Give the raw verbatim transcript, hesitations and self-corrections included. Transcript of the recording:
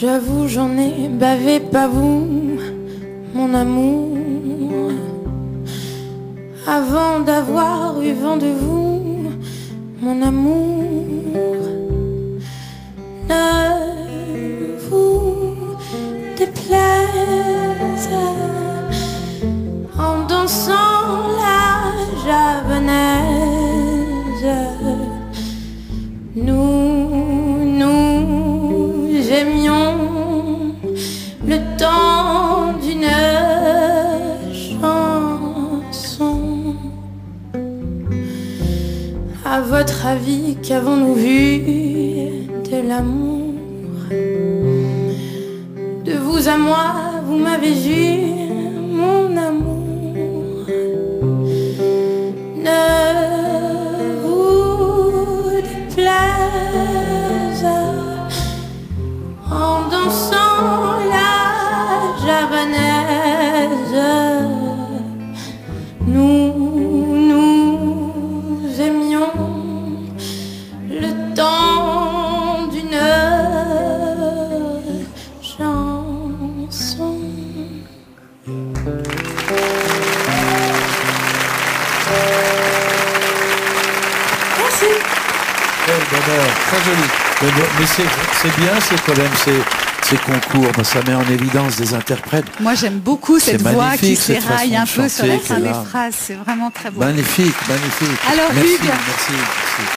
J'avoue, j'en ai bavé, pas vous, mon amour. Avant d'avoir eu vent de vous, mon amour, ne vous déplaise. En dansant la javanaise, nous, nous aimions le temps d'une chanson. À votre avis, qu'avons-nous vu de l'amour? De vous à moi, vous m'avez eu, mon amour. Ne vous déplaise. En dansant la javanaise, nous, nous aimions le temps d'une chanson. Merci. Quel bonheur, très joli. Mais, mais c'est bien, c'est quand même ces, ces concours, mais ça met en évidence des interprètes. Moi, j'aime beaucoup cette voix qui s'éraille un peu sur la fin des phrases. C'est vraiment très beau. Magnifique, magnifique. Alors, merci, Hugues. Merci. Merci.